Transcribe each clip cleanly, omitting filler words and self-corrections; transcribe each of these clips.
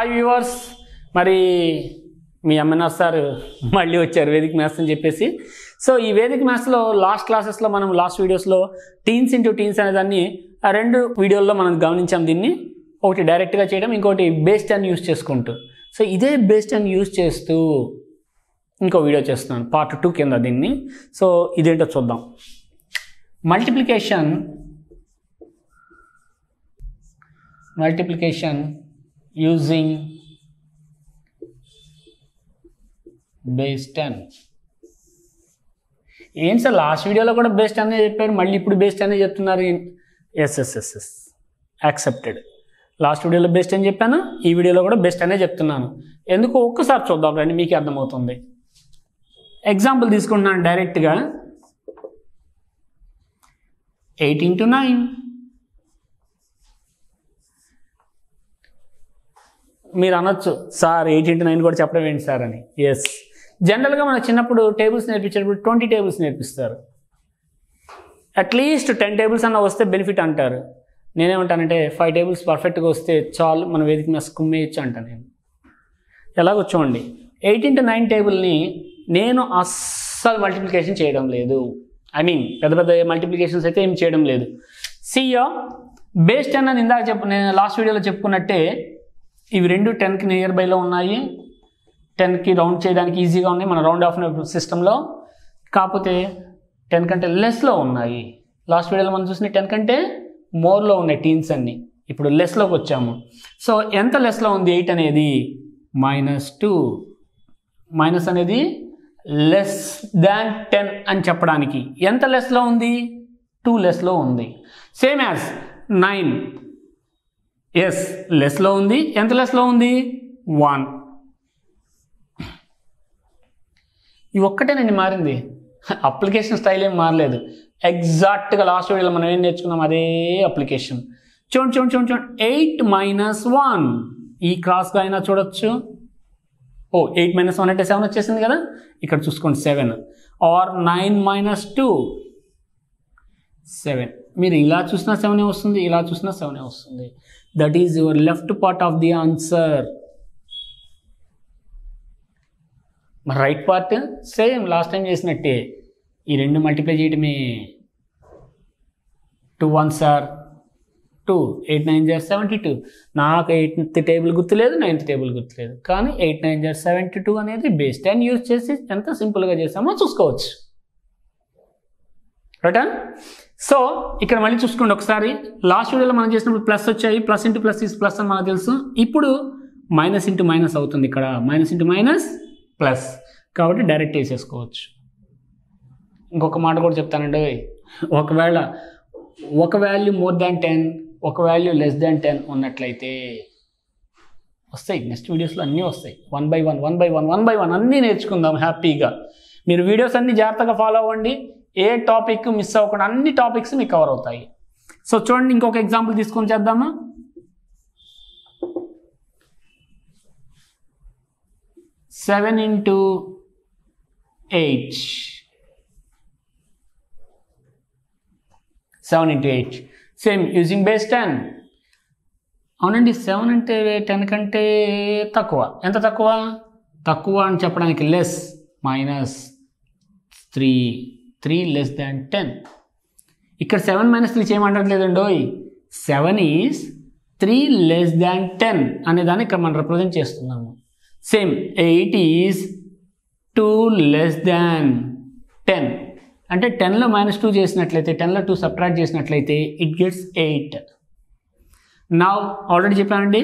Hi viewers, మరి మీ MNR sir మళ్ళీ వచ్చారు వేదిక మ్యాథ్స్ అని చెప్పేసి. సో ఈ వేదిక మ్యాథ్స్లో లాస్ట్ క్లాసెస్లో మనం లాస్ట్ వీడియోస్లో టీన్స్ ఇంటూ టీన్స్ అనేదాన్ని రెండు వీడియోల్లో మనం గమనించాం. దీన్ని ఒకటి డైరెక్ట్గా చేయడం, ఇంకోటి బేస్డ్ అని యూజ్ చేసుకుంటూ. సో ఇదే బేస్డ్ అని యూజ్ చేస్తూ ఇంకో వీడియో చేస్తున్నాను పార్ట్ 2 కింద దీన్ని. సో ఇదేంటో చూద్దాం. Multiplication using base 10. ఏంటి సార్ లాస్ట్ వీడియోలో కూడా బేస్ 10 చెప్పారు, మళ్ళీ ఇప్పుడు బేస్ 10 చెప్తున్నారు. Yes accepted. లాస్ట్ వీడియోలో బేస్ 10 చెప్పాను, ఈ వీడియోలో కూడా బేస్ 10 చెప్తున్నాను. ఎందుకు ఒక్కసారి చూద్దాం రండి, మీకే అర్థమవుతుంది. ఎగ్జాంపుల్ తీసుకుంటున్నాను డైరెక్ట్గా. 8 into 9. మీరు అనొచ్చు సార్ 8 into 9 కూడా చెప్పడం ఏంటి సార్ అని. ఎస్, జనరల్గా మనకు చిన్నప్పుడు టేబుల్స్ నేర్పించేటప్పుడు 20 టేబుల్స్ నేర్పిస్తారు. అట్లీస్ట్ 10 టేబుల్స్ అన్న వస్తే బెనిఫిట్ అంటారు. నేనేమంటానంటే 5 టేబుల్స్ పర్ఫెక్ట్గా వస్తే చాలు, మన వేదిక మీద కుమ్మేయచ్చు అంటాను నేను. ఎలాగో చూడండి, 8 into 9 టేబుల్ని నేను అస్సలు మల్టిప్లికేషన్ చేయడం లేదు. ఐ మీన్ పెద్ద పెద్ద మల్టిప్లికేషన్స్ అయితే ఏం చేయడం లేదు. సియో బేస్డ్ అన్నది ఇందాక నేను లాస్ట్ వీడియోలో చెప్పుకున్నట్టే, ఇవి రెండు 10కి నియర్ బైలో ఉన్నాయి. 10కి రౌండ్ చేయడానికి ఈజీగా ఉన్నాయి మన రౌండ్ ఆఫ్ సిస్టంలో. కాకపోతే 10 కంటే లెస్లో ఉన్నాయి. లాస్ట్ వీడియోలో మనం చూసిన 10 కంటే మోర్లో ఉన్నాయి టీన్స్ అన్నీ. ఇప్పుడు లెస్లోకి వచ్చాము. సో ఎంత లెస్లో ఉంది 8 అనేది? -2. మైనస్ అనేది లెస్ దాన్ 10 అని చెప్పడానికి ఎంత లెస్లో ఉంది? 2 లెస్లో ఉంది. Same as 9. ఎస్, లెస్లో ఉంది. ఎంత లెస్లో ఉంది? 1. ఇవి ఒక్కటేనండి మారింది, అప్లికేషన్ స్టైల్ ఏం మారలేదు. ఎగ్జాక్ట్గా లాస్ట్ వీడియోలో మనం ఏం నేర్చుకున్నాం అదే అప్లికేషన్. చూడండి 8 - 1 ఈ క్రాస్గా అయినా చూడొచ్చు. 8 - 1 అంటే 7 వచ్చేసింది కదా, ఇక్కడ చూసుకోండి 7. ఆర్ 9 - 2 7. మీరు ఇలా చూసినా 7 వస్తుంది, ఇలా చూసినా 7 వస్తుంది. That is your left part of the answer. Right part same last time చేసినట్టే, ఈ రెండు మల్టిప్లై చేయటమే. 2 1s are 2, 8 9s are 72. నాకు 8th టేబుల్ గుర్తులేదు, 9th టేబుల్ గుర్తులేదు, కానీ 8 9s are 72 అనేది బేస్ 10 యూజ్ చేసి ఎంత సింపుల్గా చేసామో చూసుకోవచ్చు. రైటా? సో ఇక్కడ మళ్ళీ చూసుకోండి ఒకసారి. లాస్ట్ వీడియోలో మనం చేసినప్పుడు ప్లస్ వచ్చాయి, +into + is + అని మనకు తెలుసు. ఇప్పుడు -into - అవుతుంది. ఇక్కడ -into - + కాబట్టి డైరెక్ట్ వేసేసుకోవచ్చు. ఇంకొక మాట కూడా చెప్తానండి, ఒకవేళ ఒక వాల్యూ more than 10, ఒక వాల్యూ less than 10 ఉన్నట్లయితే వస్తాయి. నెక్స్ట్ వీడియోస్లో అన్నీ వస్తాయి. 1 by 1 అన్నీ నేర్చుకుందాం హ్యాపీగా. మీరు వీడియోస్ అన్నీ జాగ్రత్తగా ఫాలో అవ్వండి, ఏ టాపిక్ మిస్ అవ్వకుండా అన్ని టాపిక్స్ మీకు కవర్ అవుతాయి. సో చూడండి, ఇంకొక ఎగ్జాంపుల్ తీసుకొని చేద్దామా. 7 into 8. 7 into 8 same using base 10. అవునండి, 7 అంటే 10 కంటే తక్కువ. ఎంత తక్కువ? తక్కువ అని చెప్పడానికి లెస్ -3. 3 less than 10. ఇక్కడ 7 - 3 చేయమంటట్లేదండి. 7 is 3 less than 10 అనేదాన్ని ఇక్కడ మనం రిప్రజెంట్ చేస్తున్నాము. సేమ్ 8 is 2 less than 10 అంటే 10లో -2 చేసినట్లయితే, 10లో 2 సబ్ట్రాక్ట్ చేసినట్లయితే ఇట్ గెట్స్ 8. నా ఆల్రెడీ చెప్పానండి.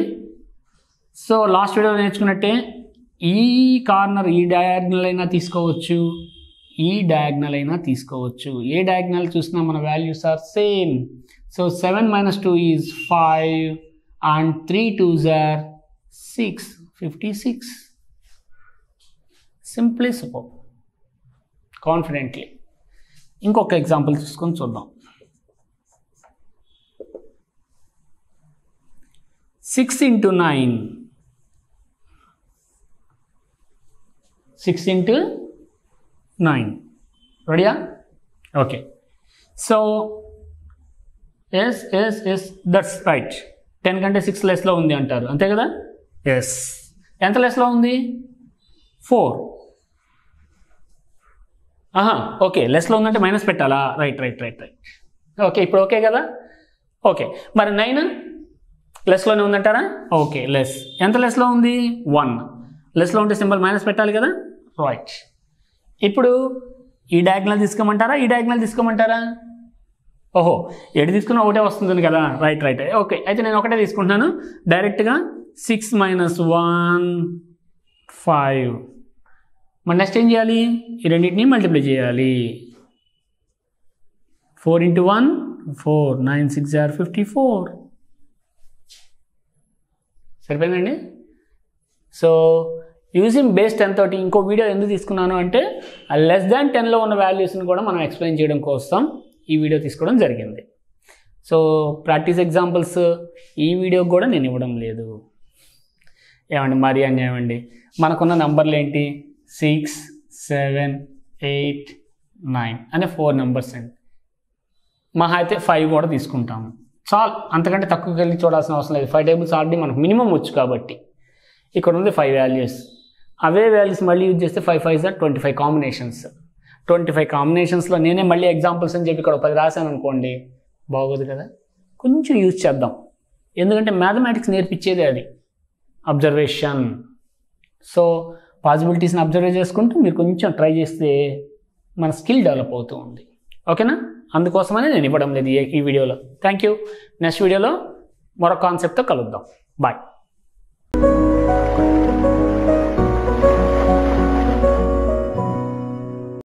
సో లాస్ట్ వీడియోలో నేర్చుకున్నట్టే, ఈ కార్నర్ ఈ డయాగ్నల్ అయినా తీసుకోవచ్చు, ఈ డయాగ్నల్ అయినా తీసుకోవచ్చు. ఏ డయాగ్నల్ చూసినా మన values are same. So 7 - 2 is 5 and 3 2s are 6, 56. Simply super confidently. ఇంకొక ఎగ్జాంపుల్ తీసుకొని చూద్దాం. 6 into 9. 6 into 9. రెడీయా? Okay. So yes that's right. 10 కంటే 6 లెస్లో ఉంది అంటారు, అంతే కదా? ఎస్. ఎంత లెస్లో ఉంది? 4. ఓకే, లెస్లో ఉందంటే మైనస్ పెట్టాలా? Right right right right. Okay, ఇప్పుడు ఓకే కదా. ఓకే, మరి 9 లెస్లోనే ఉందంటారా? Okay, less. ఎంత లెస్లో ఉంది? 1. లెస్లో ఉంటే సింబల్ మైనస్ పెట్టాలి కదా, రైట్. ఇప్పుడు ఈ డయాగ్నల్ తీసుకోమంటారా, ఈ డయాగ్నల్ తీసుకోమంటారా? ఓహో, ఎటు తీసుకున్నా ఒకటే వస్తుంది కదా, రైట్ రైట్. ఓకే, అయితే నేను ఒకటే తీసుకుంటున్నాను డైరెక్ట్గా. 6 - 1 5. మరి నెక్స్ట్ ఏం చేయాలి? ఈ రెండింటిని మల్టిప్లై చేయాలి. 4 × 1 4. 9 × 6 = 54. సరిపోయిందండి. సో యూజింగ్ బేస్ 10 తోటి ఇంకో వీడియో ఎందుకు తీసుకున్నాను అంటే, లెస్ దాన్ 10లో ఉన్న వాల్యూస్ని కూడా మనం ఎక్స్ప్లెయిన్ చేయడం కోసం ఈ వీడియో తీసుకోవడం జరిగింది. సో ప్రాక్టీస్ ఎగ్జాంపుల్స్ ఈ వీడియో కూడా నేను ఇవ్వడం లేదు. ఏమండి మరి అన్యాయం అండి. మనకున్న నంబర్లు ఏంటి? 6 7 8 9 అనే 4 నంబర్స్ అండి. మహా అయితే 5 కూడా తీసుకుంటాము, చాలు. అంతకంటే తక్కువకి వెళ్ళి చూడాల్సిన అవసరం లేదు. 5 టేబుల్స్ ఆల్రెడీ మనకు మినిమం వచ్చు కాబట్టి ఇక్కడ ఉంది 5 వాల్యూస్. అవే వాల్యూస్ మళ్ళీ యూజ్ చేస్తే 5 5 = 25 కాంబినేషన్స్. 25 కాంబినేషన్స్లో నేనే మళ్ళీ ఎగ్జాంపుల్స్ అని చెప్పి ఇక్కడ 10 రాశాను అనుకోండి, బాగోదు కదా. కొంచెం యూజ్ చేద్దాం, ఎందుకంటే మ్యాథమెటిక్స్ నేర్పించేది అది, అబ్జర్వేషన్. సో పాసిబిలిటీస్ని అబ్జర్వ్ చేసుకుంటూ మీరు కొంచెం ట్రై చేస్తే మన స్కిల్ డెవలప్ అవుతూ ఉంది. ఓకేనా? అందుకోసమనే నేను ఇవ్వడం లేదు ఈ వీడియోలో. Thank you. నెక్స్ట్ వీడియోలో మరొక కాన్సెప్ట్తో కలుద్దాం. బాయ్.